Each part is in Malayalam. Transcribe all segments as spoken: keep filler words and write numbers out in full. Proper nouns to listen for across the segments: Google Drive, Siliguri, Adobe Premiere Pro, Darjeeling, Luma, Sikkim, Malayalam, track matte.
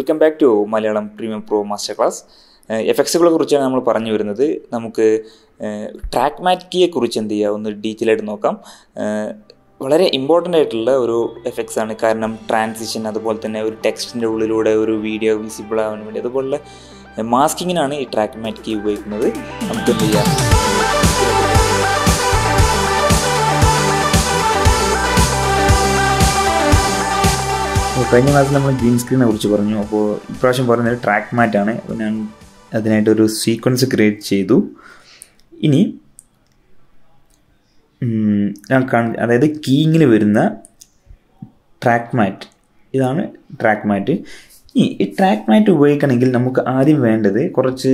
Welcome back to Malayalam Premiere Pro Masterclass. Effects കുറിച്ച് നമ്മൾ പറഞ്ഞു വരുന്നത് നമുക്ക് track matchയെ കുറിച്ച് എന്ത് ചെയ്യാ ഒന്ന് ഡീറ്റെയിൽ ആയിട്ട് നോക്കാം. വളരെ ഇമ്പോർട്ടൻ്റ് ആയിട്ടുള്ള ഒരു എഫക്ട്സ് ആണ്. കാരണം ട്രാൻസിഷൻ അതുപോലെ തന്നെ ഒരു ടെക്സ്റ്റിൻ്റെ ഉള്ളിലൂടെ ഒരു വീഡിയോ വിസിബിൾ ആവാൻ വേണ്ടി അതുപോലെ മാസ്കിങ്ങിനാണ് ഈ track match ഉപയോഗിക്കുന്നത്. നമുക്ക് എന്ത് ചെയ്യാം കഴിഞ്ഞ ക്ലാസ്സിൽ നമ്മൾ ഗ്രീൻ സ്ക്രീനെ കുറിച്ച് പറഞ്ഞു. അപ്പോൾ ഇപ്രാവശ്യം പറയുന്നത് ട്രാക്ക് മാറ്റാണ്. അപ്പോൾ ഞാൻ അതിനായിട്ടൊരു സീക്വൻസ് ക്രിയേറ്റ് ചെയ്തു. ഇനി ഞാൻ അതായത് കീയിങ്ങിൽ വരുന്ന ട്രാക്ക് മാറ്റ്, ഇതാണ് ട്രാക്ക് മാറ്റ്. ഇനി ഈ ട്രാക്ക് മാറ്റ് ഉപയോഗിക്കണമെങ്കിൽ നമുക്ക് ആദ്യം വേണ്ടത് കുറച്ച്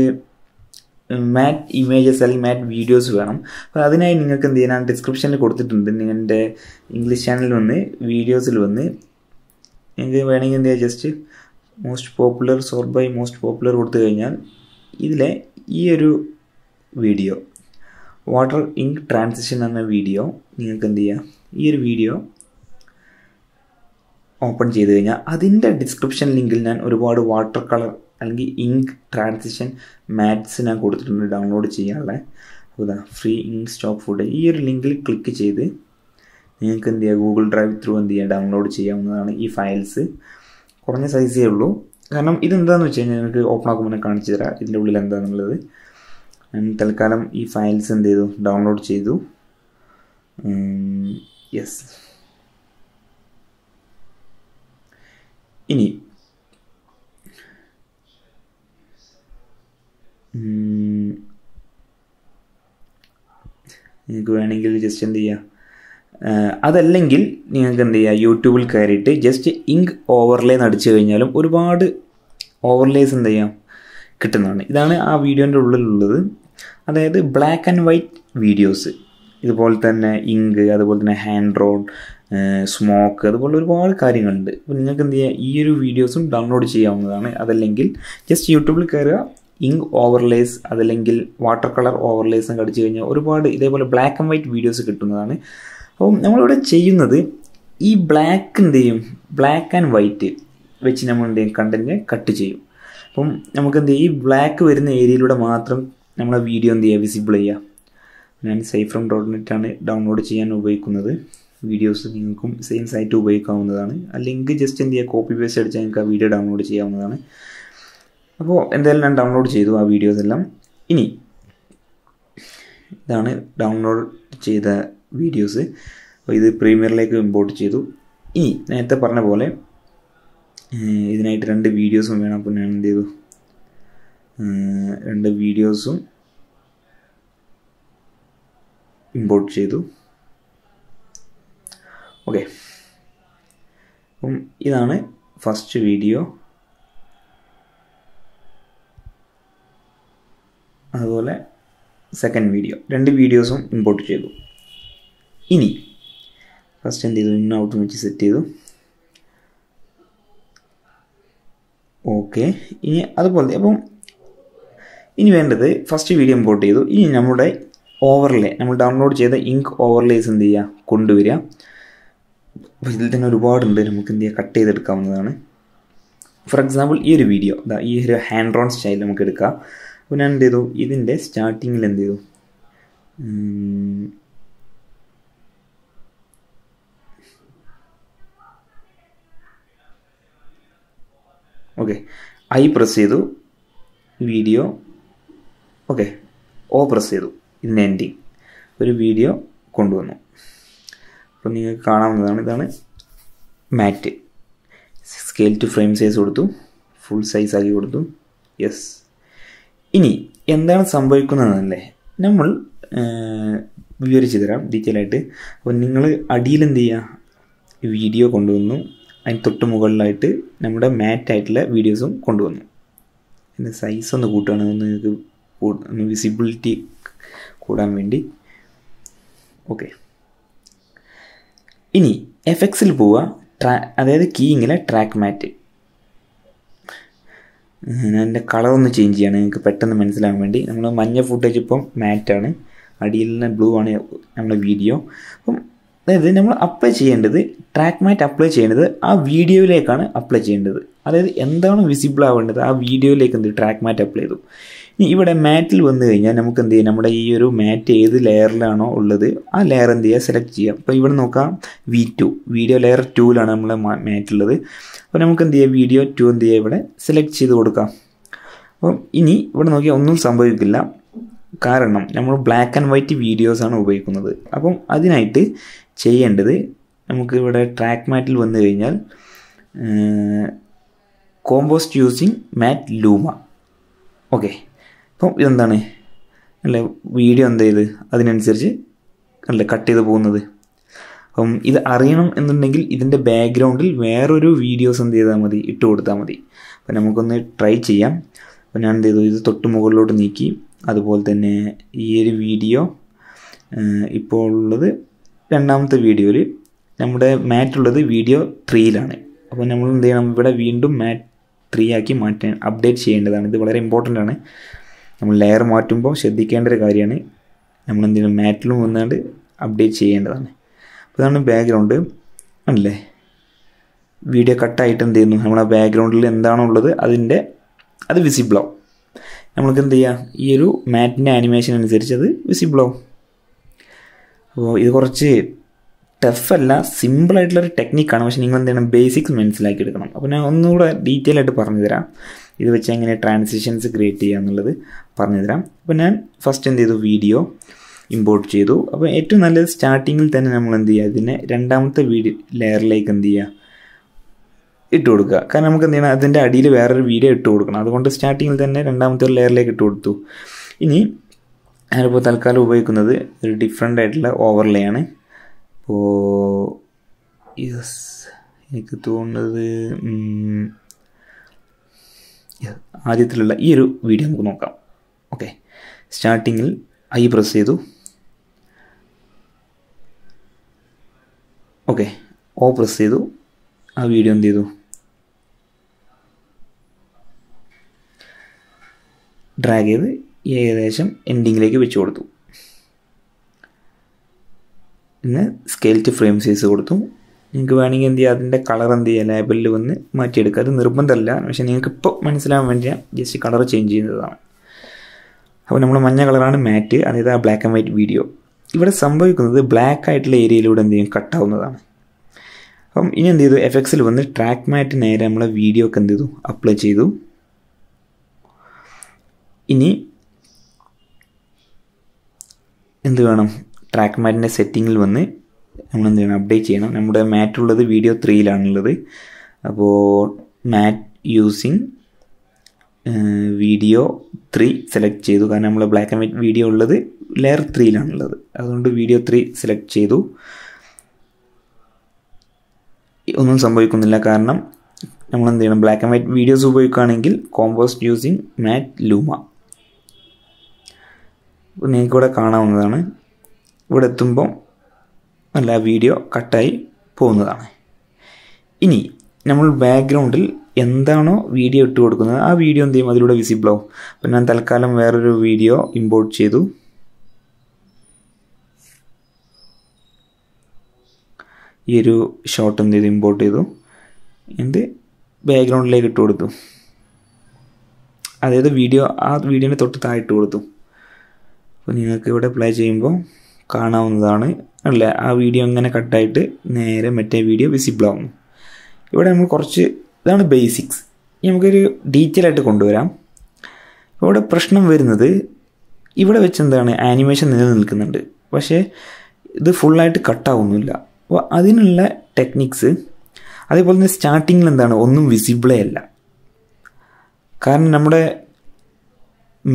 മാറ്റ് ഇമേജസ് അല്ലെങ്കിൽ മാറ്റ് വീഡിയോസ് വേണം. അപ്പോൾ അതിനായി നിങ്ങൾക്ക് എന്ത് ചെയ്യാൻ ഡിസ്ക്രിപ്ഷനിൽ കൊടുത്തിട്ടുണ്ട്. നിങ്ങളുടെ ഇംഗ്ലീഷ് ചാനലിൽ വന്ന് വീഡിയോസിൽ വന്ന് എനിക്ക് വേണമെങ്കിൽ എന്ത് ചെയ്യുക just most popular sort by most popular കൊടുത്തു കഴിഞ്ഞാൽ ഇതിലെ ഈ ഒരു വീഡിയോ വാട്ടർ ഇങ്ക് ട്രാൻസിഷൻ എന്ന വീഡിയോ നിങ്ങൾക്ക് എന്ത് ചെയ്യാം ഈ ഒരു വീഡിയോ ഓപ്പൺ ചെയ്ത് കഴിഞ്ഞാൽ അതിൻ്റെ ഡിസ്ക്രിപ്ഷൻ ലിങ്കിൽ ഞാൻ ഒരുപാട് വാട്ടർ കളർ അല്ലെങ്കിൽ ഇങ്ക് ട്രാൻസിഷൻ മാറ്റ്സ് ഞാൻ കൊടുത്തിട്ടുണ്ട് ഡൗൺലോഡ് ചെയ്യാനുള്ള. അതാ ഫ്രീ ഇങ്ക് സ്റ്റോക്ക് ഫുഡ് ഈ ഒരു ലിങ്കിൽ ക്ലിക്ക് ചെയ്ത് നിങ്ങൾക്ക് എന്ത് ചെയ്യുക ഗൂഗിൾ ഡ്രൈവ് ത്രൂ എന്ത് ചെയ്യുക ഡൗൺലോഡ് ചെയ്യാവുന്നതാണ്. ഈ ഫയൽസ് കുറഞ്ഞ സൈസേ ഉള്ളൂ. കാരണം ഇതെന്താണെന്ന് വെച്ച് കഴിഞ്ഞാൽ നിങ്ങൾക്ക് ഓപ്പൺ ആക്കുമ്പോൾ കാണിച്ചു തരാം ഇതിൻ്റെ ഉള്ളിൽ എന്താണെന്നുള്ളത്. ഞാൻ തൽക്കാലം ഈ ഫയൽസ് എന്ത് ചെയ്തു ഡൗൺലോഡ് ചെയ്തു. യെസ്, ഇനി നിങ്ങൾക്ക് വേണമെങ്കിൽ ജസ്റ്റ് എന്ത് ചെയ്യുക അതല്ലെങ്കിൽ നിങ്ങൾക്ക് എന്ത് ചെയ്യുക യൂട്യൂബിൽ കയറിയിട്ട് ജസ്റ്റ് ഇങ്ക് ഓവർലേ നടിച്ചു കഴിഞ്ഞാലും ഒരുപാട് ഓവർലേസ് എന്ത് ചെയ്യാം കിട്ടുന്നതാണ്. ഇതാണ് ആ വീഡിയോൻ്റെ ഉള്ളിലുള്ളത്. അതായത് ബ്ലാക്ക് ആൻഡ് വൈറ്റ് വീഡിയോസ്, ഇതുപോലെ തന്നെ ഇങ്ക്, അതുപോലെ തന്നെ ഹാൻഡ് റോഡ്, സ്മോക്ക്, അതുപോലെ ഒരുപാട് കാര്യങ്ങളുണ്ട്. അപ്പോൾ നിങ്ങൾക്ക് എന്ത് ചെയ്യുക ഈ ഒരു വീഡിയോസും ഡൗൺലോഡ് ചെയ്യാവുന്നതാണ്. അതല്ലെങ്കിൽ ജസ്റ്റ് യൂട്യൂബിൽ കയറുക, ഇങ്ക് ഓവർലേസ് അതല്ലെങ്കിൽ വാട്ടർ കളർ ഓവർലേസ് ഒക്കെ അടിച്ചു കഴിഞ്ഞാൽ ഒരുപാട് ഇതേപോലെ ബ്ലാക്ക് ആൻഡ് വൈറ്റ് വീഡിയോസ് കിട്ടുന്നതാണ്. അപ്പം നമ്മളിവിടെ ചെയ്യുന്നത് ഈ ബ്ലാക്ക് എന്ത് ചെയ്യും ബ്ലാക്ക് ആൻഡ് വൈറ്റ് വെച്ച് നമ്മൾ എന്ത് ചെയ്യും കണ്ടൻറ്റ് കട്ട് ചെയ്യും. അപ്പം നമുക്ക് എന്ത് ചെയ്യും ഈ ബ്ലാക്ക് വരുന്ന ഏരിയയിലൂടെ മാത്രം നമ്മളെ വീഡിയോ എന്ത് ചെയ്യുക വിസിബിൾ ചെയ്യുക. ഞാൻ സേഫ് ഫ്രം ഡോട്ട് നെറ്റാണ് ഡൗൺലോഡ് ചെയ്യാൻ ഉപയോഗിക്കുന്നത്. വീഡിയോസ് നിങ്ങൾക്കും സെയിം സൈറ്റ് ഉപയോഗിക്കാവുന്നതാണ്. അല്ലെങ്കിൽ ജസ്റ്റ് എന്ത് ചെയ്യുക കോപ്പി പേസ്റ്റ് അടിച്ചാൽ നിങ്ങൾക്ക് ആ വീഡിയോ ഡൗൺലോഡ് ചെയ്യാവുന്നതാണ്. അപ്പോൾ എന്തായാലും ഞാൻ ഡൗൺലോഡ് ചെയ്തു ആ വീഡിയോസ് എല്ലാം. ഇനി ഇതാണ് ഡൗൺലോഡ് ചെയ്ത വീഡിയോസ്. ഇത് പ്രീമിയറിലേക്ക് ഇമ്പോർട്ട് ചെയ്തു. ഇനി നേരത്തെ പറഞ്ഞ പോലെ ഇതിനായിട്ട് രണ്ട് വീഡിയോസും വേണം. അപ്പോൾ ഞാൻ എന്ത് ചെയ്തു രണ്ട് വീഡിയോസും ഇമ്പോർട്ട് ചെയ്തു. ഓക്കെ, അപ്പം ഇതാണ് ഫസ്റ്റ് വീഡിയോ. അതുപോലെ സെക്കൻഡ് വീഡിയോ, രണ്ട് വീഡിയോസും ഇമ്പോർട്ട് ചെയ്തു. ഇനി ഫസ്റ്റ് എന്ത് ചെയ്തു ഇന്ന് ഔട്ട് വെച്ച് സെറ്റ് ചെയ്തു. ഓക്കെ, ഇനി അതുപോലെ അപ്പം ഇനി വേണ്ടത് ഫസ്റ്റ് വീഡിയോ ഇമ്പോർട്ട് ചെയ്തു. ഇനി നമ്മുടെ ഓവർലേ നമ്മൾ ഡൗൺലോഡ് ചെയ്ത ഇങ്ക് ഓവർലേസ് എന്ത് ചെയ്യുക കൊണ്ടുവരിക. അപ്പോൾ ഇതിൽ തന്നെ ഒരുപാടുണ്ട്, നമുക്ക് എന്ത് ചെയ്യുക കട്ട് ചെയ്തെടുക്കാവുന്നതാണ്. ഫോർ എക്സാമ്പിൾ ഈ ഒരു വീഡിയോ ഇതാ ഈ ഒരു ഹാൻഡ് റോൺ സ്റ്റൈൽ നമുക്ക് എടുക്കാം. അപ്പോൾ ഞാൻ എന്ത് ചെയ്തു ഇതിൻ്റെ സ്റ്റാർട്ടിങ്ങിൽ എന്ത് ചെയ്തു ഓക്കെ ഐ പ്രസ് ചെയ്തു വീഡിയോ, ഓക്കെ ഓ പ്രസ് ചെയ്തു ഇതിൻ്റെ എൻഡിങ് ഒരു വീഡിയോ കൊണ്ടുവന്നു. അപ്പോൾ നിങ്ങൾക്ക് കാണാവുന്നതാണ് ഇതാണ് matte. Scale to frame size കൊടുത്തു, ഫുൾ സൈസ് ആക്കി കൊടുത്തു. യെസ്, ഇനി എന്താണ് സംഭവിക്കുന്നതെന്നല്ലേ നമ്മൾ വിവരിച്ചു തരാം ഡീറ്റെയിൽ ആയിട്ട്. അപ്പോൾ നിങ്ങൾ അടിയിൽ എന്ത് ചെയ്യുക വീഡിയോ കൊണ്ടുവന്നു, അതിന് തൊട്ട് മുകളിലായിട്ട് നമ്മുടെ മാറ്റായിട്ടുള്ള വീഡിയോസും കൊണ്ടുവന്നു. അതിൻ്റെ സൈസ് ഒന്ന് കൂട്ടുകയാണ് നിങ്ങൾക്ക് ഒന്ന് വിസിബിലിറ്റി കൂടാൻ വേണ്ടി. ഓക്കെ, ഇനി എഫക്സിൽ പോവുക. ട്രാ അതായത് കീയിങ്ങിലെ ട്രാക്ക് മാറ്റ് ഞാൻ എൻ്റെ കളറൊന്ന് ചേഞ്ച് ചെയ്യാണ് നിങ്ങൾക്ക് പെട്ടെന്ന് മനസ്സിലാകാൻ വേണ്ടി. നമ്മൾ മഞ്ഞ ഫുട്ടേജ് ഇപ്പം മാറ്റാണ്, അടിയിൽ നിന്ന് ബ്ലൂ ആണ് നമ്മുടെ വീഡിയോ. അപ്പം അതായത് നമ്മൾ അപ്ലൈ ചെയ്യേണ്ടത് ട്രാക്ക് മാറ്റ് അപ്ലൈ ചെയ്യേണ്ടത് ആ വീഡിയോയിലേക്കാണ് അപ്ലൈ ചെയ്യേണ്ടത്. ആ അതായത് എന്താണ് വിസിബിൾ ആവേണ്ടത് ആ വീഡിയോയിലേക്ക് എന്ത് ട്രാക്ക് മാറ്റ് അപ്ലൈ ചെയ്തു. ഇനി ഇവിടെ മാറ്റിൽ വന്നു കഴിഞ്ഞാൽ നമുക്ക് എന്ത് ചെയ്യാം, നമ്മുടെ ഈ ഒരു മാറ്റ് ഏത് ലെയറിലാണോ ഉള്ളത് ആ ലെയർ എന്ത് ചെയ്യുക സെലക്ട് ചെയ്യാം. അപ്പോൾ ഇവിടെ നോക്കാം വി ടു വീഡിയോ ലെയർ ടൂവിലാണ് നമ്മളെ മാറ്റുള്ളത്. അപ്പോൾ നമുക്ക് എന്ത് ചെയ്യുക വീഡിയോ ടു എന്ത് ചെയ്യുക ഇവിടെ സെലക്ട് ചെയ്ത് കൊടുക്കാം. അപ്പം ഇനി ഇവിടെ നോക്കിയാൽ ഒന്നും സംഭവിക്കില്ല, കാരണം നമ്മൾ ബ്ലാക്ക് ആൻഡ് വൈറ്റ് വീഡിയോസാണ് ഉപയോഗിക്കുന്നത്. അപ്പം അതിനായിട്ട് ചെയ്യേണ്ടത് നമുക്ക് ഇവിടെ ട്രാക്ക് മാറ്റിൽ വന്നു കഴിഞ്ഞാൽ composite using matte luma okay. അപ്പം ഇതെന്താണ് അല്ലേ വീഡിയോ എന്ത് ചെയ്ത് അതിനനുസരിച്ച് അല്ലേ കട്ട് ചെയ്ത് പോകുന്നത്. അപ്പം ഇത് അറിയണം എന്നുണ്ടെങ്കിൽ ഇതിൻ്റെ ബാക്ക്ഗ്രൗണ്ടിൽ വേറൊരു വീഡിയോസ് എന്ത് ചെയ്താൽ മതി, ഇട്ട് കൊടുത്താൽ മതി. അപ്പം നമുക്കൊന്ന് ട്രൈ ചെയ്യാം. അപ്പം ഞാൻ എന്ത് ചെയ്തു, ഇത് തൊട്ട് മുകളിലോട്ട് നീക്കി. അതുപോലെ തന്നെ ഈ ഒരു വീഡിയോ ഇപ്പോൾ ഉള്ളത് രണ്ടാമത്തെ വീഡിയോയിൽ നമ്മുടെ മാറ്റുള്ളത് വീഡിയോ ത്രീയിലാണ്. അപ്പോൾ നമ്മൾ എന്ത് ചെയ്യണം, ഇവിടെ വീണ്ടും മാറ്റ് ത്രീ ആക്കി മാറ്റാൻ അപ്ഡേറ്റ് ചെയ്യേണ്ടതാണ്. ഇത് വളരെ ഇമ്പോർട്ടൻ്റ് ആണ്. നമ്മൾ ലെയർ മാറ്റുമ്പോൾ ശ്രദ്ധിക്കേണ്ട ഒരു കാര്യമാണ്. നമ്മൾ എന്ത് ചെയ്യണം, മാറ്റിലും വന്നുകൊണ്ട് അപ്ഡേറ്റ് ചെയ്യേണ്ടതാണ്. അപ്പോൾ ഇതാണ് ബാക്ക്ഗ്രൗണ്ട് ആണല്ലേ. വീഡിയോ കട്ടായിട്ട് എന്ത് ചെയ്യുന്നു, നമ്മുടെ ബാക്ക്ഗ്രൗണ്ടിൽ എന്താണുള്ളത് അതിൻ്റെ അത് വിസിബിളാവും. നമ്മൾക്ക് എന്ത് ചെയ്യുക ഈ ഒരു മാറ്റിൻ്റെ ആനിമേഷൻ അനുസരിച്ച് അത് വിസിബിളാവും. അപ്പോൾ ഇത് കുറച്ച് ടഫല്ല, സിമ്പിളായിട്ടുള്ളൊരു ടെക്നിക്കാണ്. പക്ഷേ നിങ്ങൾ എന്ത് ചെയ്യണം, ബേസിക്സ് മനസ്സിലാക്കി എടുക്കണം. അപ്പോൾ ഞാൻ ഒന്നുകൂടെ ഡീറ്റെയിൽ ആയിട്ട് പറഞ്ഞു തരാം. ഇത് വെച്ച് എങ്ങനെ ട്രാൻസിഷൻസ് ക്രിയേറ്റ് ചെയ്യുക എന്നുള്ളത് പറഞ്ഞു തരാം. അപ്പോൾ ഞാൻ ഫസ്റ്റ് എന്ത് ചെയ്തു, വീഡിയോ ഇമ്പോർട്ട് ചെയ്തു. അപ്പോൾ ഏറ്റവും നല്ലത് സ്റ്റാർട്ടിങ്ങിൽ തന്നെ നമ്മൾ എന്ത് ചെയ്യുക, ഇതിനെ രണ്ടാമത്തെ വീഡിയോ ലെയറിലേക്ക് എന്ത് ചെയ്യുക ഇട്ട് കൊടുക്കുക. കാരണം നമുക്ക് എന്ത് ചെയ്യണം, അതിൻ്റെ അടിയിൽ വേറൊരു വീഡിയോ ഇട്ട് കൊടുക്കണം. അതുകൊണ്ട് സ്റ്റാർട്ടിങ്ങിൽ തന്നെ രണ്ടാമത്തെ ഒരു ലെയറിലേക്ക് ഇട്ട് കൊടുത്തു. ഇനി ഞാനിപ്പോൾ തൽക്കാലം ഉപയോഗിക്കുന്നത് ഒരു ഡിഫറെൻ്റ് ആയിട്ടുള്ള ഓവർലേ ആണ്. അപ്പോൾ യെസ് എനിക്ക് തോന്നുന്നത് ആദ്യത്തിലുള്ള ഈ ഒരു വീഡിയോ നമുക്ക് നോക്കാം. ഓക്കെ, സ്റ്റാർട്ടിങ്ങിൽ ഐ പ്രസ് ചെയ്തു. ഓക്കെ, ഓ പ്രസ് ചെയ്തു. ആ വീഡിയോ എന്ത് ചെയ്തു, ഡ്രാഗ് ചെയ്ത് ഏകദേശം എൻഡിങ്ങിലേക്ക് വെച്ച് കൊടുത്തു. പിന്നെ സ്കെയിൽ ടു ഫ്രെയിം സൈസ് കൊടുത്തു. നിങ്ങൾക്ക് വേണമെങ്കിൽ എന്ത് ചെയ്യുക, അതിൻ്റെ കളർ എന്ത് ചെയ്യുക ലേബലിൽ വന്ന് മാറ്റിയെടുക്കുക. അത് നിർബന്ധമല്ല, പക്ഷേ നിങ്ങൾക്ക് ഇപ്പോൾ മനസ്സിലാകാൻ വേണ്ടി ജസ്റ്റ് കളർ ചേഞ്ച് ചെയ്യുന്നതാണ്. അപ്പോൾ നമ്മൾ മഞ്ഞ കളറാണ് മാറ്റ്, അതായത് ആ ബ്ലാക്ക് ആൻഡ് വൈറ്റ് വീഡിയോ. ഇവിടെ സംഭവിക്കുന്നത് ബ്ലാക്ക് ആയിട്ടുള്ള ഏരിയയിലൂടെ എന്ത് ചെയ്യും, കട്ടാവുന്നതാണ്. അപ്പം ഇനി എന്ത് ചെയ്തു, എഫ് എക്സിൽ വന്ന് ട്രാക്ക് മാറ്റ് നേരെ നമ്മളെ വീഡിയോക്ക് എന്ത് ചെയ്തു, അപ്ലൈ ചെയ്തു. ഇനി എന്ത് വേണം, ട്രാക്ക് മാറ്റിൻ്റെ സെറ്റിങ്ങിൽ വന്ന് നമ്മളെന്ത് ചെയ്യണം, അപ്ഡേറ്റ് ചെയ്യണം. നമ്മുടെ മാറ്റുള്ളത് വീഡിയോ ത്രീയിലാണുള്ളത്. അപ്പോൾ matte using video three select ചെയ്തു. കാരണം നമ്മൾ ബ്ലാക്ക് ആൻഡ് വൈറ്റ് വീഡിയോ ഉള്ളത് ലെയർ ത്രീയിലാണുള്ളത്. അതുകൊണ്ട് വീഡിയോ ത്രീ സെലക്ട് ചെയ്തു. ഒന്നും സംഭവിക്കുന്നില്ല, കാരണം നമ്മളെന്ത് ചെയ്യണം, ബ്ലാക്ക് ആൻഡ് വൈറ്റ് വീഡിയോസ് ഉപയോഗിക്കുകയാണെങ്കിൽ കോമ്പോസ്റ്റ് യൂസിങ് മാറ്റ് ലൂമ. അപ്പോൾ നിങ്ങൾക്കിവിടെ കാണാവുന്നതാണ്, ഇവിടെ എത്തുമ്പം അല്ല വീഡിയോ കട്ടായി പോകുന്നതാണ്. ഇനി നമ്മൾ ബാക്ക്ഗ്രൗണ്ടിൽ എന്താണോ വീഡിയോ ഇട്ട് കൊടുക്കുന്നത് ആ വീഡിയോ എന്ത് ചെയ്യും, അതിലൂടെ വിസിബിളാവും. അപ്പോൾ ഞാൻ തൽക്കാലം വേറൊരു വീഡിയോ ഇമ്പോർട്ട് ചെയ്തു. ഈ ഒരു ഷോട്ട് എന്ത് ചെയ്തു, ഇമ്പോർട്ട് ചെയ്തു. എന്ത് ബാക്ക്ഗ്രൗണ്ടിലേക്ക് ഇട്ട് കൊടുത്തു. അതായത് വീഡിയോ ആ വീഡിയോൻ്റെ തൊട്ട് താഴെ ഇട്ട് കൊടുത്തു. അപ്പോൾ നിങ്ങൾക്ക് ഇവിടെ പ്ലേ ചെയ്യുമ്പോൾ കാണാവുന്നതാണ് അല്ലേ, ആ വീഡിയോ ഇങ്ങനെ കട്ടായിട്ട് നേരെ മറ്റേ വീഡിയോ വിസിബിളാവും. ഇവിടെ നമ്മൾ കുറച്ച്, ഇതാണ് ബേസിക്സ്. നമുക്കൊരു ഡീറ്റെയിൽ ആയിട്ട് കൊണ്ടുവരാം. ഇവിടെ പ്രശ്നം വരുന്നത്, ഇവിടെ വെച്ച് എന്താണ് ആനിമേഷൻ നിലനിൽക്കുന്നുണ്ട്, പക്ഷേ ഇത് ഫുള്ളായിട്ട് കട്ടാവുന്നില്ല. അപ്പോൾ അതിനുള്ള ടെക്നിക്സ്, അതേപോലെ തന്നെ സ്റ്റാർട്ടിങ്ങിൽ എന്താണ് ഒന്നും വിസിബിളേ അല്ല. കാരണം നമ്മുടെ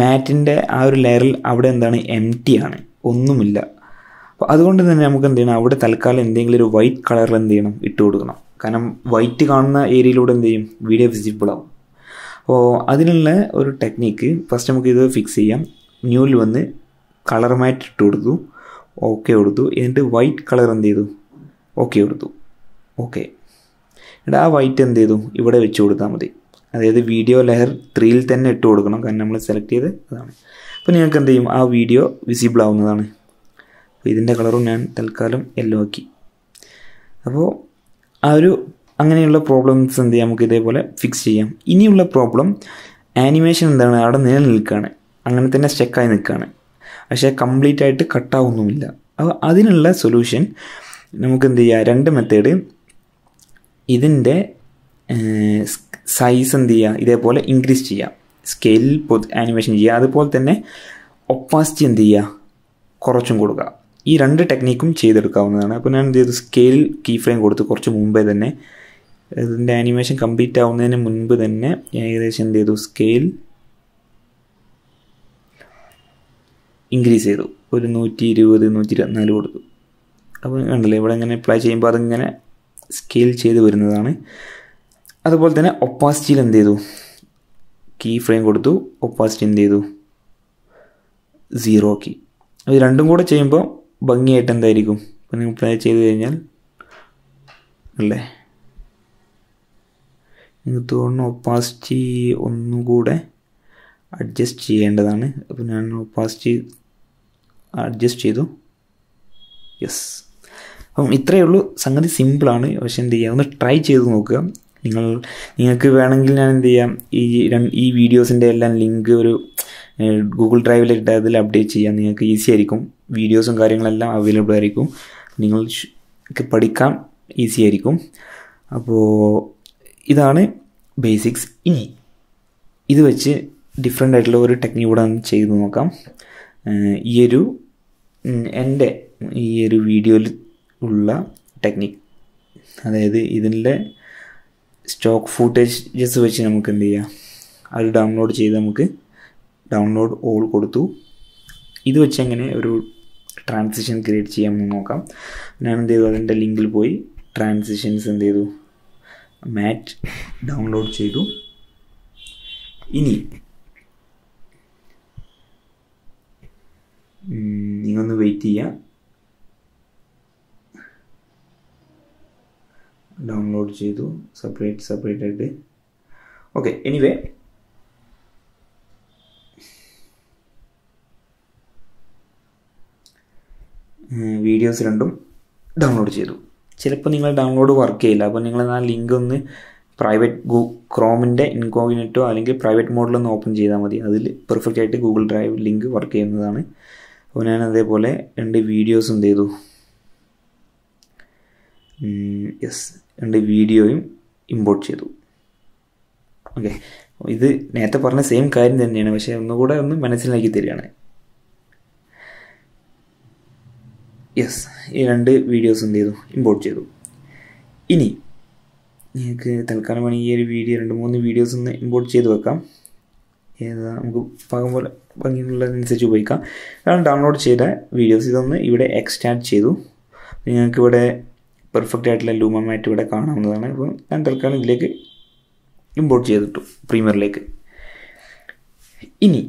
മാറ്റിൻ്റെ ആ ഒരു ലെയറിൽ അവിടെ എന്താണ് എം ടി ആണ്, ഒന്നുമില്ല. അപ്പോൾ അതുകൊണ്ട് തന്നെ നമുക്ക് എന്ത് ചെയ്യണം, അവിടെ തൽക്കാലം എന്തെങ്കിലും ഒരു വൈറ്റ് കളറിൽ എന്ത് ചെയ്യണം, ഇട്ട് കൊടുക്കണം. കാരണം വൈറ്റ് കാണുന്ന ഏരിയയിലൂടെ എന്ത് ചെയ്യും, വീഡിയോ വിസിബിളാവും. അപ്പോൾ അതിനുള്ള ഒരു ടെക്നിക്ക്, ഫസ്റ്റ് നമുക്ക് ഇത് ഫിക്സ് ചെയ്യാം. ന്യൂവിൽ വന്ന് കളർ മാറ്റ് ഇട്ട് കൊടുത്തു. ഓക്കെ കൊടുത്തു. എന്നിട്ട് വൈറ്റ് കളർ എന്ത് ചെയ്തു, ഓക്കെ കൊടുത്തു. ഓക്കെ, എന്നിട്ട് ആ വൈറ്റ് എന്ത് ചെയ്തു, ഇവിടെ വെച്ച് കൊടുത്താൽ മതി. അതായത് വീഡിയോ ലെയർ ത്രീയിൽ തന്നെ ഇട്ട് കൊടുക്കണം, കാരണം നമ്മൾ സെലക്ട് ചെയ്ത് അതാണ്. അപ്പോൾ നിങ്ങൾക്ക് എന്ത് ചെയ്യും, ആ വീഡിയോ വിസിബിൾ ആവുന്നതാണ്. അപ്പോൾ ഇതിൻ്റെ കളറും ഞാൻ തൽക്കാലം യെല്ലോ ആക്കി. അപ്പോൾ ആ ഒരു അങ്ങനെയുള്ള പ്രോബ്ലംസ് എന്ത് ചെയ്യാം, നമുക്ക് ഇതേപോലെ ഫിക്സ് ചെയ്യാം. ഇനിയുള്ള പ്രോബ്ലം ആനിമേഷൻ എന്താണ്, അവിടെ നിലനിൽക്കുകയാണ്, അങ്ങനെ തന്നെ സ്റ്റെക്കായി നിൽക്കുകയാണ്, പക്ഷേ കംപ്ലീറ്റ് ആയിട്ട് കട്ടാവുന്നുമില്ല. അപ്പോൾ അതിനുള്ള സൊല്യൂഷൻ നമുക്ക് എന്ത് ചെയ്യുക, രണ്ട് മെത്തേഡ് ഇതിൻ്റെ സൈസ് എന്ത് ചെയ്യുക, ഇതേപോലെ ഇൻക്രീസ് ചെയ്യുക, സ്കെയിലിൽ ആനിമേഷൻ ചെയ്യുക, അതുപോലെ തന്നെ ഒപ്പാസിറ്റി എന്ത് ചെയ്യുക, കുറച്ചും കൊടുക്കുക. ഈ രണ്ട് ടെക്നിക്കും ചെയ്തെടുക്കാവുന്നതാണ്. അപ്പോൾ ഞാൻ എന്ത് ചെയ്തു, സ്കെയിൽ കീ ഫ്രെയിം കൊടുത്ത് കുറച്ച് മുമ്പേ തന്നെ, ഇതിൻ്റെ ആനിമേഷൻ കംപ്ലീറ്റ് ആവുന്നതിന് മുൻപ് തന്നെ ഏകദേശം എന്ത് ചെയ്തു, സ്കെയിൽ ഇൻക്രീസ് ചെയ്തു, ഒരു നൂറ്റി ഇരുപത് നൂറ്റി ഇരുപത്തിനാല് കൊടുത്തു. അപ്പോൾ കണ്ടല്ലേ, ഇവിടെ ഇങ്ങനെ അപ്ലൈ ചെയ്യുമ്പോൾ അതിങ്ങനെ സ്കെയിൽ ചെയ്ത് വരുന്നതാണ്. അതുപോലെ തന്നെ ഒപ്പാസിറ്റിയിൽ എന്ത് ചെയ്തു, കീ ഫ്രെയിം കൊടുത്തു, ഒപ്പാസിറ്റി എന്ത് ചെയ്തു, സീറോ ആക്കി. അത് രണ്ടും കൂടെ ചെയ്യുമ്പോൾ ഭംഗിയായിട്ട് എന്തായിരിക്കും, ഇപ്പം നിങ്ങൾ പ്ലേ ചെയ്ത് കഴിഞ്ഞാൽ അല്ലേ, നിങ്ങൾക്ക് തോന്നുന്നു ഒപ്പാസിറ്റി ഒന്നുകൂടെ അഡ്ജസ്റ്റ് ചെയ്യേണ്ടതാണ്. അപ്പോൾ ഞാൻ ഒപ്പാസിറ്റി അഡ്ജസ്റ്റ് ചെയ്തു, യെസ്. അപ്പം ഇത്രയേ ഉള്ളൂ, സംഗതി സിമ്പിളാണ്. പക്ഷെ എന്ത് ചെയ്യുക, ഒന്ന് ട്രൈ ചെയ്ത് നോക്കുക. നിങ്ങൾ നിങ്ങൾക്ക് വേണമെങ്കിൽ ഞാൻ എന്ത് ചെയ്യാം, ഈ ഈ വീഡിയോസിൻ്റെ എല്ലാം ലിങ്ക് ഒരു ഗൂഗിൾ ഡ്രൈവിലിട്ട് അതിൽ അപ്ഡേറ്റ് ചെയ്യാം. നിങ്ങൾക്ക് ഈസി ആയിരിക്കും, വീഡിയോസും കാര്യങ്ങളെല്ലാം അവൈലബിൾ ആയിരിക്കും, നിങ്ങൾക്ക് പഠിക്കാൻ ഈസി ആയിരിക്കും. അപ്പോൾ ഇതാണ് ബേസിക്സ്. ഇനി ഇത് വെച്ച് ഡിഫറെൻ്റ് ആയിട്ടുള്ള ഒരു ടെക്നിക്ക് കൂടെ ചെയ്ത് നോക്കാം. ഈ ഒരു എൻ്റെ ഈ ഒരു വീഡിയോയിൽ ഉള്ള ടെക്നിക്ക്, അതായത് ഇതിൻ്റെ സ്റ്റോക്ക് ഫൂട്ടേജസ് വെച്ച് നമുക്ക് എന്ത് ചെയ്യാം, അത് ഡൗൺലോഡ് ചെയ്ത് നമുക്ക് ഡൗൺലോഡ് ഓൾ കൊടുത്തു. ഇത് വെച്ച് എങ്ങനെ ഒരു ട്രാൻസിഷൻ ക്രിയേറ്റ് ചെയ്യാമെന്ന് നോക്കാം. ഞാൻ എന്ത് ചെയ്തു, അതിൻ്റെ ലിങ്കിൽ പോയി ട്രാൻസിഷൻസ് എന്ത് ചെയ്തു, മാറ്റ് ഡൗൺലോഡ് ചെയ്തു. ഇനി നിങ്ങളൊന്ന് വെയിറ്റ് ചെയ്യുക, ഡൗൺലോഡ് ചെയ്തു സെപ്പറേറ്റ് സെപ്പറേറ്റ് ആയിട്ട്. ഓക്കെ, എനിവേ വീഡിയോസ് രണ്ടും ഡൗൺലോഡ് ചെയ്തു. ചിലപ്പോൾ നിങ്ങൾ ഡൗൺലോഡ് വർക്ക് ചെയ്യില്ല, അപ്പോൾ നിങ്ങൾ ആ ലിങ്ക് ഒന്ന് പ്രൈവറ്റ് ഗൂ ക്രോമിൻ്റെ ഇൻകോഗ്നിറ്റോ അല്ലെങ്കിൽ പ്രൈവറ്റ് മോഡിലൊന്ന് ഓപ്പൺ ചെയ്താൽ മതി, അതിൽ പെർഫെക്റ്റ് ആയിട്ട് ഗൂഗിൾ ഡ്രൈവ് ലിങ്ക് വർക്ക് ചെയ്യുന്നതാണ്. അപ്പോൾ ഞാൻ അതേപോലെ രണ്ട് വീഡിയോസ് എന്ത് ചെയ്തു, യെസ് രണ്ട് വീഡിയോയും ഇമ്പോർട്ട് ചെയ്തു. ഓക്കെ, ഇത് നേരത്തെ പറഞ്ഞ സെയിം കാര്യം തന്നെയാണ്, പക്ഷേ ഒന്നുകൂടെ ഒന്ന് മനസ്സിലാക്കി തരികയാണ്. യെസ്, ഈ രണ്ട് വീഡിയോസ് എന്ത് ചെയ്തു, ഇമ്പോർട്ട് ചെയ്തു. ഇനി നിങ്ങൾക്ക് തൽക്കാലം വേണമെങ്കിൽ ഈ ഒരു വീഡിയോ രണ്ട് മൂന്ന് വീഡിയോസ് ഒന്ന് ഇമ്പോർട്ട് ചെയ്ത് വെക്കാം, ഏതാ നമുക്ക് പാകം പോലെ ഭംഗിയുള്ളതനുസരിച്ച് ഉപയോഗിക്കാം. കാരണം ഡൗൺലോഡ് ചെയ്ത വീഡിയോസ് ഇതൊന്ന് ഇവിടെ എക്സ്ട്രാക്ട് ചെയ്തു. നിങ്ങൾക്കിവിടെ പെർഫെക്റ്റ് ആയിട്ടുള്ള ലൂമ മാറ്റ് ഇവിടെ കാണാവുന്നതാണ്. അപ്പോൾ ഞാൻ തൽക്കാലം ഇതിലേക്ക് ഇമ്പോർട്ട് ചെയ്തിട്ടു പ്രീമിയറിലേക്ക്. ഇനി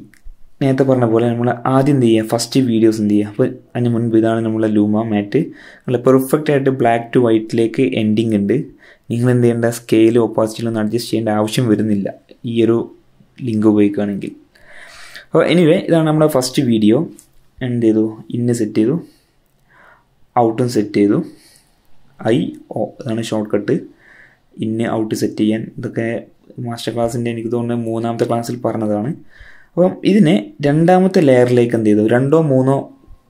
നേരത്തെ പറഞ്ഞ പോലെ നമ്മൾ ആദ്യം എന്ത് ചെയ്യുക, ഫസ്റ്റ് വീഡിയോസ് എന്ത് ചെയ്യുക. അപ്പോൾ അതിന് മുൻപ് ഇതാണ് നമ്മളെ ലൂമ മാറ്റ്, നമ്മൾ പെർഫെക്റ്റ് ആയിട്ട് ബ്ലാക്ക് ടു വൈറ്റിലേക്ക് എൻഡിങ് ഉണ്ട്. നിങ്ങൾ എന്ത് ചെയ്യേണ്ട, സ്കെയിൽ ഓപ്പോസിറ്റിലൊന്നും അഡ്ജസ്റ്റ് ചെയ്യേണ്ട ആവശ്യം വരുന്നില്ല ഈ ഒരു ലിങ്ക് ഉപയോഗിക്കുകയാണെങ്കിൽ. അപ്പോൾ എനിവേ ഇതാണ് നമ്മുടെ ഫസ്റ്റ് വീഡിയോ. എന്ത് ചെയ്തു, ഇന്ന് സെറ്റ് ചെയ്തു, ഔട്ടും സെറ്റ് ചെയ്തു, ഐ ഓ ഇതാണ് ഷോർട്ട് കട്ട്. ഇന്ന് ഔട്ട് സെറ്റ് ചെയ്യാൻ ഇതൊക്കെ മാസ്റ്റർ ക്ലാസ്സിൻ്റെ എനിക്ക് തോന്നുന്നത് മൂന്നാമത്തെ ക്ലാസ്സിൽ പറഞ്ഞതാണ്. അപ്പം ഇതിനെ രണ്ടാമത്തെ ലെയറിലേക്ക് എന്ത് ചെയ്തു, രണ്ടോ മൂന്നോ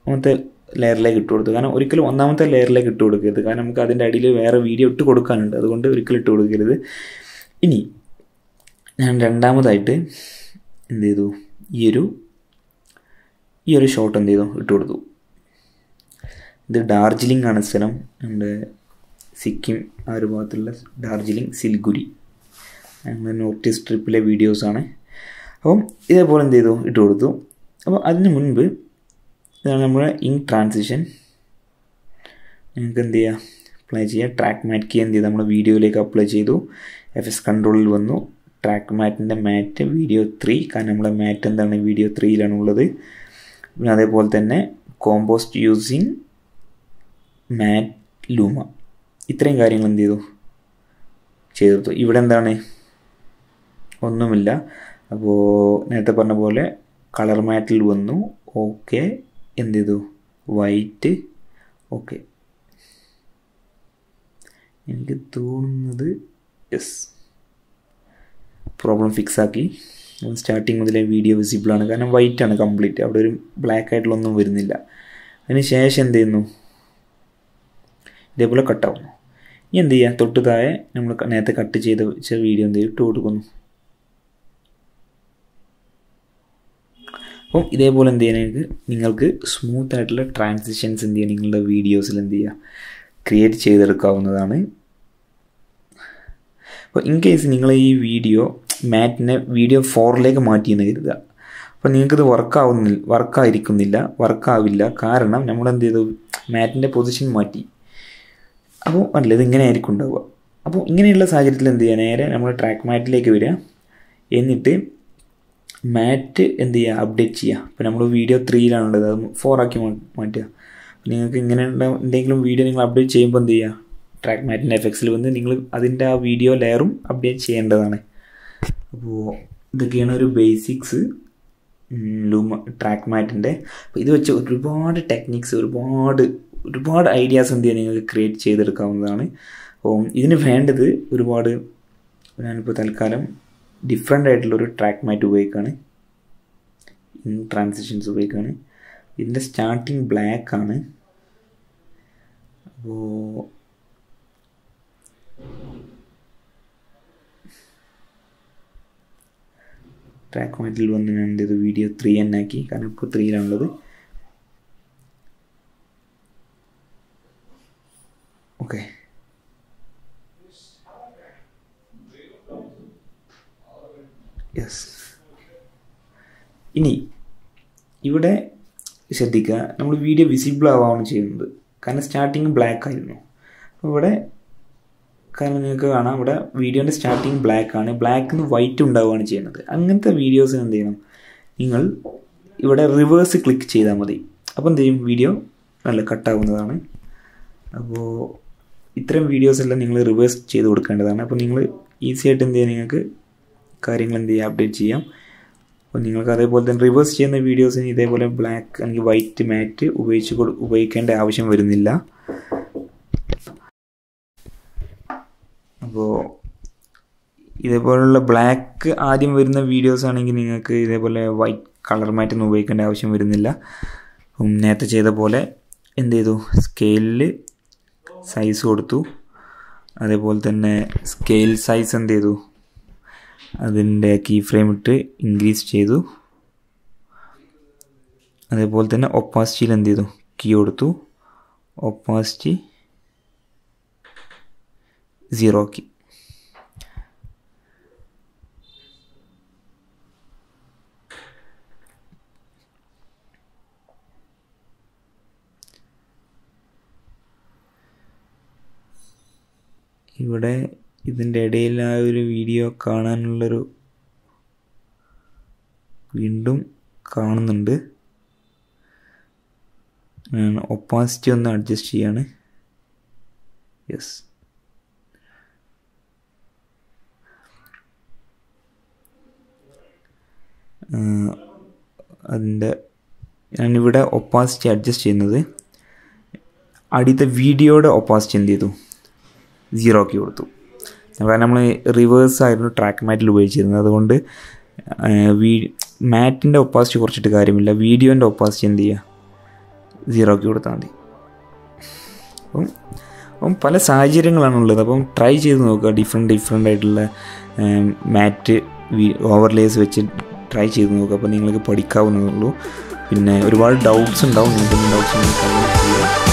മൂന്നാമത്തെ ലെയറിലേക്ക് ഇട്ട് കൊടുത്തു. കാരണം ഒരിക്കലും ഒന്നാമത്തെ ലെയറിലേക്ക് ഇട്ട് കൊടുക്കരുത്, കാരണം നമുക്ക് അതിൻ്റെ അടിയിൽ വേറെ വീഡിയോ ഇട്ട് കൊടുക്കാനുണ്ട്, അതുകൊണ്ട് ഒരിക്കലും ഇട്ട് കൊടുക്കരുത്. ഇനി ഞാൻ രണ്ടാമതായിട്ട് എന്ത് ചെയ്തു, ഈ ഒരു ഈ ഒരു ഷോട്ട് എന്ത് ചെയ്തു, ഇട്ട് കൊടുത്തു. ഇത് ഡാർജിലിംഗ് ആണ് സ്ഥലം, നമ്മുടെ സിക്കിം ആ ഒരു ഭാഗത്തുള്ള ഡാർജിലിംഗ് സിൽഗുരി, നമ്മുടെ നോർത്ത് ഈസ്റ്റ് ട്രിപ്പിലെ വീഡിയോസാണ്. അപ്പം ഇതേപോലെ എന്ത് ചെയ്തു, ഇട്ട് കൊടുത്തു. അപ്പോൾ അതിന് മുൻപ് ഇതാണ് നമ്മുടെ ഇൻ ട്രാൻസിഷൻ. നിങ്ങൾക്ക് എന്ത് ചെയ്യുക, അപ്ലൈ ചെയ്യുക, ട്രാക്ക് മാറ്റ് കീ എന്ത് ചെയ്തു, നമ്മുടെ വീഡിയോയിലേക്ക് അപ്ലൈ ചെയ്തു. എഫ് എസ് കൺട്രോളിൽ വന്നു, ട്രാക്ക് മാറ്റിൻ്റെ മാറ്റ് വീഡിയോ ത്രീ, കാരണം നമ്മുടെ മാറ്റ് എന്താണ് വീഡിയോ ത്രീയിലാണ് ഉള്ളത്. പിന്നെ അതേപോലെ തന്നെ കോമ്പോസ്റ്റ് യൂസിങ് മാറ്റ് ലൂമ, ഇത്രയും കാര്യങ്ങൾ എന്ത് ചെയ്തു, ചെയ്തെടുത്തു. ഇവിടെ എന്താണ് ഒന്നുമില്ല, അപ്പോൾ നേരത്തെ പറഞ്ഞ പോലെ കളർ മാറ്റിൽ വന്നു, ഓക്കെ എന്ത് ചെയ്തു, വൈറ്റ്, ഓക്കെ എനിക്ക് തോന്നുന്നത് യെസ് പ്രോബ്ലം ഫിക്സാക്കി. സ്റ്റാർട്ടിങ് മുതലേ വീഡിയോ വിസിബിളാണ്, കാരണം വൈറ്റാണ് കംപ്ലീറ്റ്, അവിടെ ഒരു ബ്ലാക്ക് ആയിട്ടുള്ളൊന്നും വരുന്നില്ല. അതിന് ശേഷം എന്ത് ചെയ്യുന്നു, ഇതേപോലെ കട്ടാവുന്നു. ഇനി എന്ത് ചെയ്യുക, തൊട്ട് താഴെ നമ്മൾ നേരത്തെ കട്ട് ചെയ്ത് വെച്ച വീഡിയോ എന്ത് ചെയ്യും, ഇട്ട് കൊടുക്കുന്നു. അപ്പം ഇതേപോലെ എന്ത് ചെയ്യാനായിട്ട് നിങ്ങൾക്ക് സ്മൂത്ത് ആയിട്ടുള്ള ട്രാൻസിഷൻസ് എന്ത് ചെയ്യുക, നിങ്ങളുടെ വീഡിയോസിൽ എന്ത് ചെയ്യുക, ക്രിയേറ്റ് ചെയ്തെടുക്കാവുന്നതാണ്. അപ്പോൾ ഇൻ കേസ് നിങ്ങൾ ഈ വീഡിയോ മാറ്റിനെ വീഡിയോ ഫോറിലേക്ക് മാറ്റിയെന്ന് കരുതുക, അപ്പോൾ നിങ്ങൾക്കിത് വർക്കാവുന്നില്ല, വർക്കായിരിക്കുന്നില്ല, വർക്കാവില്ല. കാരണം നമ്മളെന്ത് ചെയ്തു, മാറ്റിൻ്റെ പൊസിഷൻ മാറ്റി. അപ്പോൾ അല്ല, ഇതിങ്ങനെ ആയിരിക്കും ഉണ്ടാവുക. അപ്പോൾ ഇങ്ങനെയുള്ള സാഹചര്യത്തിൽ എന്ത് ചെയ്യുക, നേരെ നമ്മൾ ട്രാക്ക് മാറ്റിലേക്ക് വരിക, എന്നിട്ട് മാറ്റ് എന്ത് ചെയ്യുക, അപ്ഡേറ്റ് ചെയ്യുക. അപ്പോൾ നമ്മൾ വീഡിയോ ത്രീയിലാണുള്ളത്, അത് ഫോറാക്കി മാറ്റുക. നിങ്ങൾക്ക് ഇങ്ങനെയുള്ള എന്തെങ്കിലും വീഡിയോ നിങ്ങൾ അപ്ഡേറ്റ് ചെയ്യുമ്പോൾ എന്ത് ചെയ്യുക, ട്രാക്ക് മാറ്റിൻ്റെ എഫക്സിൽ വന്ന് നിങ്ങൾ അതിൻ്റെ ആ വീഡിയോ ലെയറും അപ്ഡേറ്റ് ചെയ്യേണ്ടതാണ്. അപ്പോൾ ഇതൊക്കെയാണ് ഒരു ബേസിക്സ് ലൂമ ട്രാക്ക് മാറ്റിൻ്റെ. അപ്പോൾ ഇത് വെച്ച് ഒരുപാട് ടെക്നിക്സ്, ഒരുപാട് ഒരുപാട് ഐഡിയാസ് എന്ത് ചെയ്യുക, നിങ്ങൾക്ക് ക്രിയേറ്റ് ചെയ്തെടുക്കാവുന്നതാണ്. അപ്പോൾ ഇതിന് വേണ്ടത് ഒരുപാട്, ഞാനിപ്പോൾ തൽക്കാലം ഡിഫറെൻ്റ് ആയിട്ടുള്ളൊരു ട്രാക്ക് മാറ്റ് ഉപയോഗിക്കുകയാണ്, ട്രാൻസിഷൻസ് ഉപയോഗിക്കുകയാണ്. ഇതിൻ്റെ സ്റ്റാർട്ടിങ് ബ്ലാക്കാണ്. അപ്പോൾ ട്രാക്ക് മാറ്റിൽ വന്ന് ഞാൻ എന്ത് ചെയ്തു, വീഡിയോ ത്രീ തന്നെ ആക്കി, കാരണം ഇപ്പോൾ ത്രീയിലാണുള്ളത്. Okay, yes. ഇനി ഇവിടെ ശ്രദ്ധിക്കുക, നമ്മൾ വീഡിയോ വിസിബിൾ ആവാണ് ചെയ്യുന്നത്, കാരണം സ്റ്റാർട്ടിങ് ബ്ലാക്ക് ആയിരുന്നു. അപ്പോൾ ഇവിടെ കാരണം നിങ്ങൾക്ക് കാണാം, ഇവിടെ വീഡിയോൻ്റെ സ്റ്റാർട്ടിങ് ബ്ലാക്കാണ്, ബ്ലാക്കിൽ നിന്ന് വൈറ്റ് ഉണ്ടാവുകയാണ് ചെയ്യുന്നത്. അങ്ങനത്തെ വീഡിയോസിന് എന്ത് ചെയ്യണം, നിങ്ങൾ ഇവിടെ റിവേഴ്സ് ക്ലിക്ക് ചെയ്താൽ മതി. അപ്പോൾ എന്ത് ചെയ്യും, വീഡിയോ നല്ല കട്ടാവുന്നതാണ്. അപ്പോൾ ഇത്തരം വീഡിയോസെല്ലാം നിങ്ങൾ റിവേഴ്സ് ചെയ്ത് കൊടുക്കേണ്ടതാണ്. അപ്പോൾ നിങ്ങൾ ഈസി ആയിട്ട് എന്ത് ചെയ്യാം, നിങ്ങൾക്ക് കാര്യങ്ങൾ എന്ത് ചെയ്യാം, അപ്ഡേറ്റ് ചെയ്യാം. അപ്പോൾ നിങ്ങൾക്ക് അതേപോലെ തന്നെ റിവേഴ്സ് ചെയ്യുന്ന വീഡിയോസിന് ഇതേപോലെ ബ്ലാക്ക് അല്ലെങ്കിൽ വൈറ്റ് മാറ്റ് ഉപയോഗിച്ച് ഉപയോഗിക്കേണ്ട ആവശ്യം വരുന്നില്ല. അപ്പോൾ ഇതേപോലുള്ള ബ്ലാക്ക് ആദ്യം വരുന്ന വീഡിയോസ് ആണെങ്കിൽ നിങ്ങൾക്ക് ഇതേപോലെ വൈറ്റ് കളർ മാറ്റൊന്നും ഉപയോഗിക്കേണ്ട ആവശ്യം വരുന്നില്ല. നേരത്തെ ചെയ്ത പോലെ എന്ത് ചെയ്തു, സ്കെയിലിൽ സൈസ് കൊടുത്തു. അതേപോലെ തന്നെ സ്കെയിൽ സൈസ് എന്ത് ചെയ്തു, അതിൻ്റെ കീ ഫ്രെയിം ഇട്ട് ഇൻക്രീസ് ചെയ്തു. അതേപോലെ തന്നെ ഒപ്പാസിറ്റിയിൽ എന്ത് ചെയ്തു, കീ കൊടുത്തു, ഒപ്പാസിറ്റി സീറോ ആക്കി. ഇവിടെ ഇതിൻ്റെ ഇടയിൽ ആ ഒരു വീഡിയോ കാണാനുള്ളൊരു വീണ്ടും കാണുന്നുണ്ട്. ഒപ്പാസിറ്റി ഒന്ന് അഡ്ജസ്റ്റ് ചെയ്യാണ്. യെസ്, അതിൻ്റെ ഞാനിവിടെ ഒപ്പാസിറ്റി അഡ്ജസ്റ്റ് ചെയ്യുന്നത്, ആദ്യത്തെ വീഡിയോയുടെ ഒപ്പാസിറ്റി എന്ത് ചെയ്തു, സീറോ ആക്കി കൊടുത്തു. കാരണം നമ്മൾ റിവേഴ്സ് ആയിരുന്നു ട്രാക്ക് മാറ്റിൽ ഉപയോഗിച്ചിരുന്നത്, അതുകൊണ്ട് വീ മാറ്റിൻ്റെ ഒപ്പാസിറ്റി കുറച്ചിട്ട് കാര്യമില്ല, വീഡിയോൻ്റെ ഒപ്പാസിറ്റി എന്ത് ചെയ്യുക, സീറോ ആക്കി കൊടുത്താൽ മതി. അപ്പം അപ്പം പല സാഹചര്യങ്ങളാണുള്ളത്. അപ്പം ട്രൈ ചെയ്ത് നോക്കുക, ഡിഫറെൻറ്റ് ഡിഫറെൻ്റ് ആയിട്ടുള്ള മാറ്റ് ഓവർലേസ് വെച്ച് ട്രൈ ചെയ്ത് നോക്കുക. അപ്പോൾ നിങ്ങൾക്ക് പഠിക്കാവുന്നതേ ഉള്ളൂ. പിന്നെ ഒരുപാട് ഡൗട്ട്സ് ഉണ്ടാവും, നിങ്ങൾക്ക് ഡൗട്ട്സ്